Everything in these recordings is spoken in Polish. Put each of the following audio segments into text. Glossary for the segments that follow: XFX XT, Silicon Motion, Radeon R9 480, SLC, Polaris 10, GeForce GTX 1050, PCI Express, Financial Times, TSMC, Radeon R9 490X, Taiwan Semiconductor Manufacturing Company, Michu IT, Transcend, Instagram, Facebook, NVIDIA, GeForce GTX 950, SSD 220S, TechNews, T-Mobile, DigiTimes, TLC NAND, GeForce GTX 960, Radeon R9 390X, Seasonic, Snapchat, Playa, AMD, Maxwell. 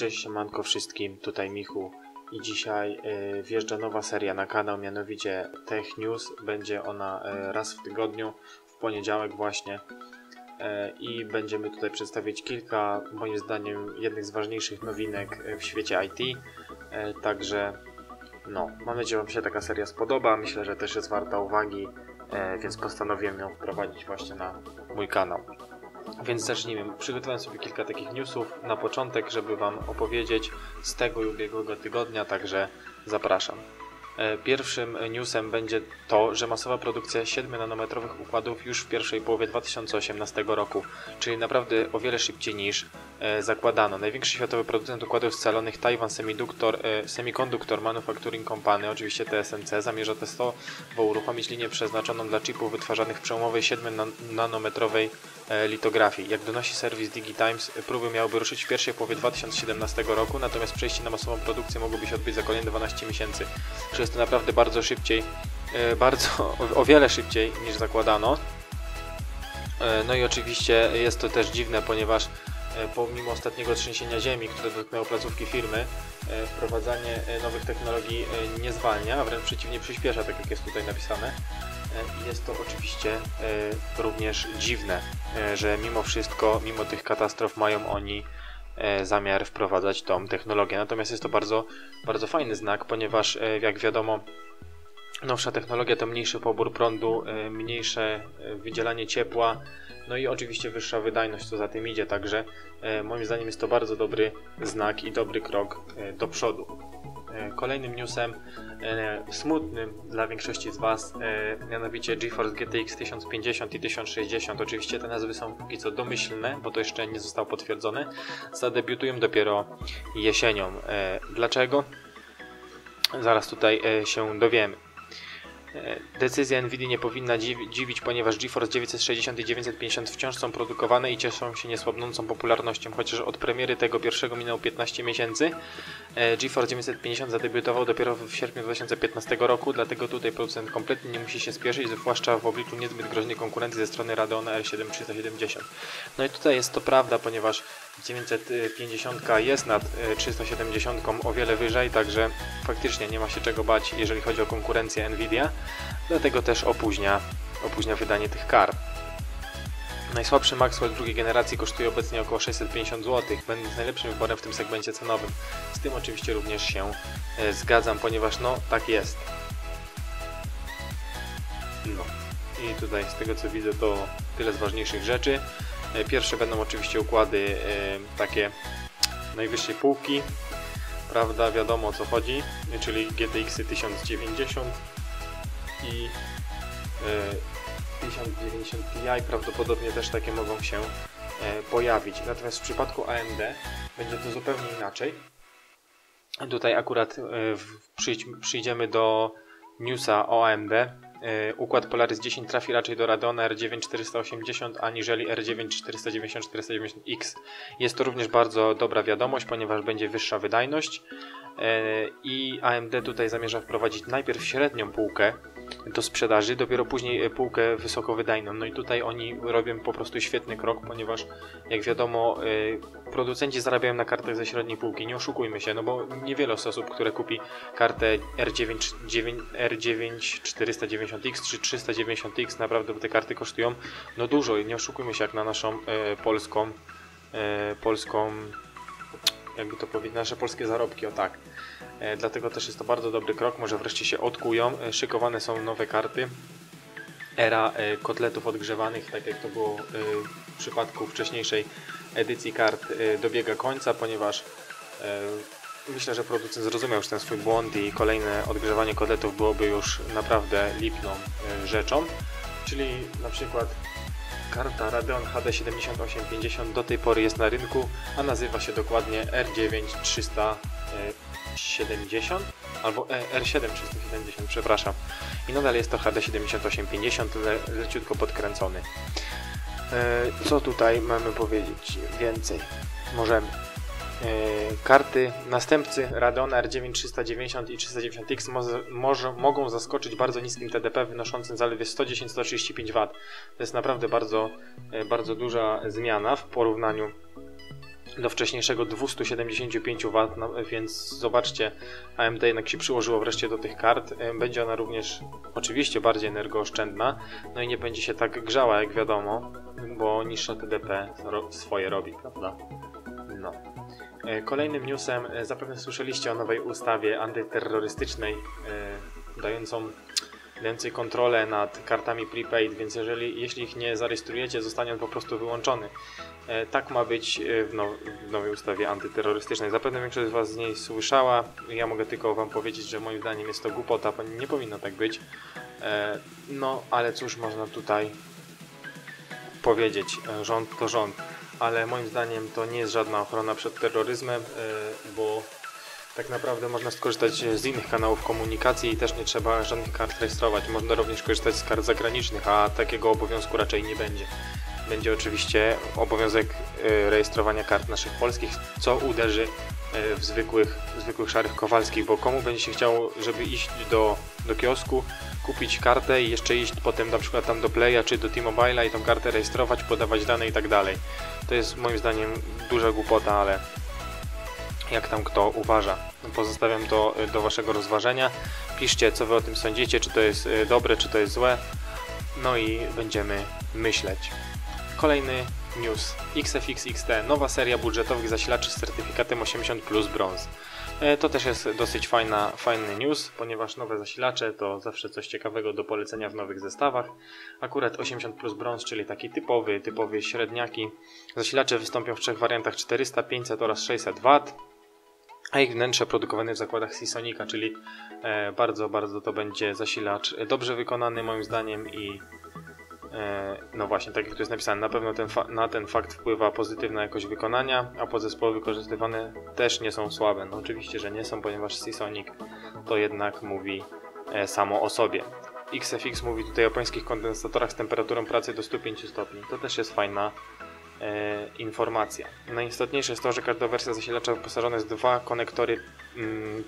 Cześć, siemanko wszystkim, tutaj Michu i dzisiaj wjeżdża nowa seria na kanał, mianowicie Tech News. Będzie ona raz w tygodniu, w poniedziałek właśnie i będziemy tutaj przedstawiać kilka, moim zdaniem, jednych z ważniejszych nowinek w świecie IT. Także no, mam nadzieję, że Wam się taka seria spodoba, myślę, że też jest warta uwagi, więc postanowiłem ją wprowadzić właśnie na mój kanał. Więc zacznijmy. Przygotowałem sobie kilka takich newsów na początek, żeby Wam opowiedzieć z tego i ubiegłego tygodnia, także zapraszam. Pierwszym newsem będzie to, że masowa produkcja 7-nanometrowych układów już w pierwszej połowie 2018 roku, czyli naprawdę o wiele szybciej niż zakładano. Największy światowy producent układów scalonych Taiwan Semiconductor Manufacturing Company, oczywiście TSMC, zamierza testowo uruchomić linię przeznaczoną dla chipów wytwarzanych w przełomowej 7-nanometrowej litografii. Jak donosi serwis DigiTimes, próby miałyby ruszyć w pierwszej połowie 2017 roku, natomiast przejście na masową produkcję mogłoby się odbyć za kolejne 12 miesięcy. Czy jest to naprawdę o wiele szybciej niż zakładano. No i oczywiście jest to też dziwne, ponieważ pomimo ostatniego trzęsienia ziemi, które dotknęło placówki firmy, wprowadzanie nowych technologii nie zwalnia, a wręcz przeciwnie, przyspiesza, tak jak jest tutaj napisane. Jest to oczywiście również dziwne, że mimo wszystko, mimo tych katastrof mają oni zamiar wprowadzać tą technologię. Natomiast jest to bardzo, bardzo fajny znak, ponieważ jak wiadomo, nowsza technologia to mniejszy pobór prądu, mniejsze wydzielanie ciepła, no i oczywiście wyższa wydajność, co za tym idzie. Także moim zdaniem jest to bardzo dobry znak i dobry krok do przodu. Kolejnym newsem, smutnym dla większości z Was, mianowicie GeForce GTX 1050 i 1060, oczywiście te nazwy są póki co domyślne, bo to jeszcze nie zostało potwierdzone, zadebiutują dopiero jesienią. Dlaczego? Zaraz tutaj się dowiemy. Decyzja NVIDIA nie powinna dziwić, ponieważ GeForce 960 i 950 wciąż są produkowane i cieszą się niesłabnącą popularnością. Chociaż od premiery tego pierwszego minęło 15 miesięcy, GeForce 950 zadebiutował dopiero w sierpniu 2015 roku, dlatego tutaj producent kompletnie nie musi się spieszyć, zwłaszcza w obliczu niezbyt groźnej konkurencji ze strony Radeona R7 370. No i tutaj jest to prawda, ponieważ 950 jest nad 370 o wiele wyżej, także faktycznie nie ma się czego bać, jeżeli chodzi o konkurencję NVIDIA, dlatego też opóźnia wydanie tych kart. Najsłabszy Maxwell drugiej generacji kosztuje obecnie około 650 zł, będąc najlepszym wyborem w tym segmencie cenowym. Z tym oczywiście również się zgadzam, ponieważ no tak jest. No i tutaj z tego co widzę to tyle z ważniejszych rzeczy. Pierwsze będą oczywiście układy takie najwyższej półki, prawda, wiadomo o co chodzi, czyli GTX 1090 i 1090 Ti, prawdopodobnie też takie mogą się pojawić. Natomiast w przypadku AMD będzie to zupełnie inaczej. Tutaj akurat przyjdziemy do newsa o AMD. Układ Polaris 10 trafi raczej do Radeona R9 480 aniżeli R9 490-490X. Jest to również bardzo dobra wiadomość, ponieważ będzie wyższa wydajność i AMD tutaj zamierza wprowadzić najpierw średnią półkę do sprzedaży, dopiero później półkę wysokowydajną. No i tutaj oni robią po prostu świetny krok, ponieważ jak wiadomo producenci zarabiają na kartach ze średniej półki, nie oszukujmy się, no bo niewiele osób, które kupi kartę R9 490X czy 390X, naprawdę te karty kosztują no dużo i nie oszukujmy się, jak na naszą polską, jakby to powiedzieć, nasze polskie zarobki, o tak. Dlatego też jest to bardzo dobry krok, może wreszcie się odkują. Szykowane są nowe karty. Era kotletów odgrzewanych, tak jak to było w przypadku wcześniejszej edycji kart, dobiega końca, ponieważ myślę, że producent zrozumiał już ten swój błąd i kolejne odgrzewanie kotletów byłoby już naprawdę lipną rzeczą. Czyli na przykład karta Radeon HD 7850 do tej pory jest na rynku, a nazywa się dokładnie R9 370 albo R7 370, przepraszam. I nadal jest to HD 7850, leciutko podkręcony. Co tutaj mamy powiedzieć więcej? Możemy. Karty następcy Radeona R9 390 i 390X mogą zaskoczyć bardzo niskim TDP wynoszącym zaledwie 110-135 W. To jest naprawdę bardzo, bardzo duża zmiana w porównaniu do wcześniejszego 275 W, więc zobaczcie, AMD jednak się przyłożyło wreszcie do tych kart. Będzie ona również oczywiście bardziej energooszczędna, no i nie będzie się tak grzała, jak wiadomo, bo niższe TDP swoje robi, prawda? No. Kolejnym newsem, zapewne słyszeliście o nowej ustawie antyterrorystycznej dającej kontrolę nad kartami prepaid, więc jeśli ich nie zarejestrujecie, zostanie on po prostu wyłączony. Tak ma być w nowej ustawie antyterrorystycznej. Zapewne większość z Was z niej słyszała. Ja mogę tylko Wam powiedzieć, że moim zdaniem jest to głupota, nie powinno tak być. No, ale cóż można tutaj powiedzieć, rząd to rząd. Ale moim zdaniem to nie jest żadna ochrona przed terroryzmem, bo tak naprawdę można skorzystać z innych kanałów komunikacji i też nie trzeba żadnych kart rejestrować. Można również korzystać z kart zagranicznych, a takiego obowiązku raczej nie będzie. Będzie oczywiście obowiązek rejestrowania kart naszych polskich, co uderzy w zwykłych szarych kowalskich, bo komu będzie się chciało, żeby iść do kiosku, kupić kartę i jeszcze iść potem na przykład tam do Playa czy do T-Mobile'a i tą kartę rejestrować, podawać dane i tak dalej. To jest moim zdaniem duża głupota, ale jak tam kto uważa. Pozostawiam to do Waszego rozważenia. Piszcie, co Wy o tym sądzicie, czy to jest dobre, czy to jest złe. No i będziemy myśleć. Kolejny news. XFX XT. Nowa seria budżetowych zasilaczy z certyfikatem 80+ brąz. To też jest dosyć fajny news, ponieważ nowe zasilacze to zawsze coś ciekawego do polecenia w nowych zestawach. Akurat 80+ brąz, czyli taki typowe średniaki. Zasilacze wystąpią w trzech wariantach 400, 500 oraz 600 W. A ich wnętrze produkowane w zakładach Seasonica, czyli bardzo to będzie zasilacz dobrze wykonany moim zdaniem i no właśnie, tak jak tu jest napisane, na pewno na ten fakt wpływa pozytywna jakość wykonania, a podzespoły wykorzystywane też nie są słabe. No oczywiście, że nie są, ponieważ Seasonic to jednak mówi samo o sobie. XFX mówi tutaj o pańskich kondensatorach z temperaturą pracy do 105 stopni. To też jest fajna informacja. Najistotniejsze jest to, że każda wersja zasilacza wyposażona jest w dwa konektory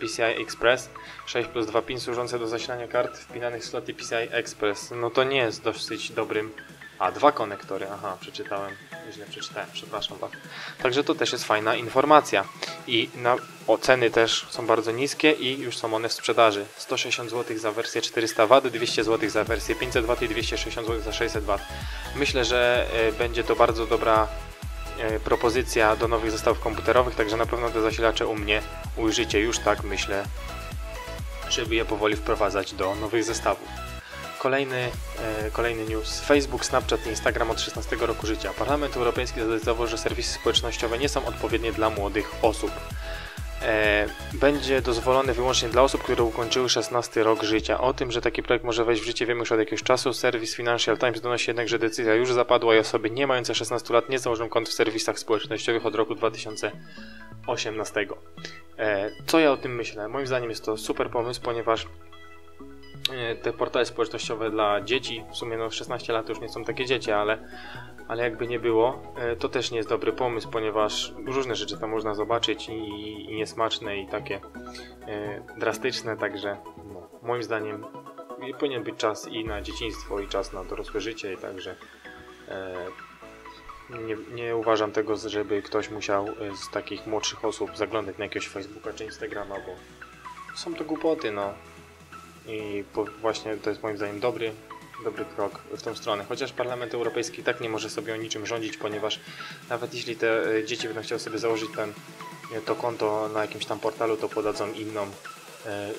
PCI Express 6+2 pin służące do zasilania kart wpinanych w sloty PCI Express. No to nie jest dosyć dobrym... A, dwa konektory, aha, źle przeczytałem, przepraszam bardzo. Także to też jest fajna informacja. I ceny też są bardzo niskie i już są one w sprzedaży. 160 zł za wersję 400 W, 200 zł za wersję 500 W i 260 zł za 600 W. Myślę, że będzie to bardzo dobra propozycja do nowych zestawów komputerowych, także na pewno te zasilacze u mnie ujrzycie już, tak myślę, żeby je powoli wprowadzać do nowych zestawów. Kolejny news. Facebook, Snapchat i Instagram od 16 roku życia. Parlament Europejski zadecydował, że serwisy społecznościowe nie są odpowiednie dla młodych osób. Będzie dozwolony wyłącznie dla osób, które ukończyły 16 rok życia. O tym, że taki projekt może wejść w życie, wiemy już od jakiegoś czasu. Serwis Financial Times donosi jednak, że decyzja już zapadła i osoby nie mające 16 lat nie założą kont w serwisach społecznościowych od roku 2018. Co ja o tym myślę? Moim zdaniem jest to super pomysł, ponieważ te portale społecznościowe dla dzieci, w sumie no 16 lat już nie są takie dzieci, ale jakby nie było, to też nie jest dobry pomysł, ponieważ różne rzeczy tam można zobaczyć i niesmaczne i takie drastyczne, także no, moim zdaniem powinien być czas i na dzieciństwo i czas na dorosłe życie, i także nie uważam tego, żeby ktoś musiał z takich młodszych osób zaglądać na jakiegoś Facebooka czy Instagrama, bo są to głupoty, no. I właśnie to jest moim zdaniem dobry krok w tą stronę. Chociaż Parlament Europejski i tak nie może sobie o niczym rządzić, ponieważ nawet jeśli te dzieci będą chciały sobie założyć to konto na jakimś tam portalu, to podadzą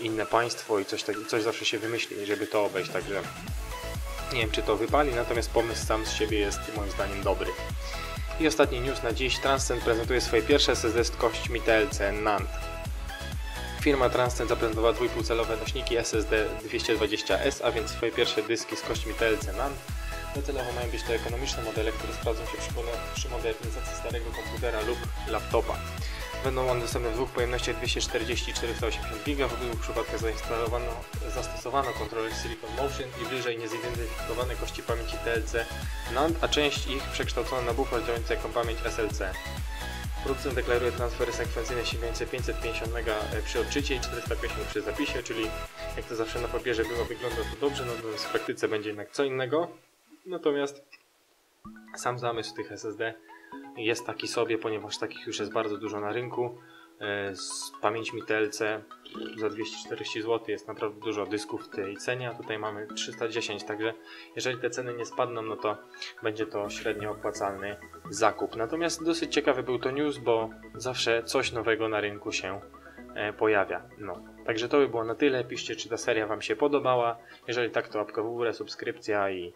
inne państwo i coś zawsze się wymyśli, żeby to obejść. Także nie wiem, czy to wypali, natomiast pomysł sam z siebie jest moim zdaniem dobry. I ostatni news na dziś. Transcend prezentuje swoje pierwsze SSD z kośćmi TLC NAND. Firma Transcend zaprezentowała 2,5-calowe nośniki SSD 220S, a więc swoje pierwsze dyski z kośćmi TLC NAND. Docelowo mają być to ekonomiczne modele, które sprawdzą się przy modernizacji starego komputera lub laptopa. Będą one dostępne w dwóch pojemnościach 240 i 480 GB. W obu przypadkach zastosowano kontroler Silicon Motion i bliżej niezidentyfikowane kości pamięci TLC NAND, a część ich przekształcono na bufor działający jako pamięć SLC. Producent deklaruje transfery sekwencyjne sięgające 550 MB przy odczycie i 450 przy zapisie, czyli jak to zawsze na papierze było, wygląda to dobrze, natomiast w praktyce będzie jednak co innego. Natomiast sam zamysł tych SSD jest taki sobie, ponieważ takich już jest bardzo dużo na rynku. Z pamięćmi TLC za 240 zł jest naprawdę dużo dysków w tej cenie, a tutaj mamy 310, także jeżeli te ceny nie spadną, no to będzie to średnio opłacalny zakup. Natomiast dosyć ciekawy był to news, bo zawsze coś nowego na rynku się pojawia. No, także to by było na tyle. Piszcie, czy ta seria wam się podobała. Jeżeli tak, to łapka w górę, subskrypcja i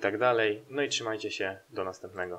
tak dalej. No i trzymajcie się, do następnego.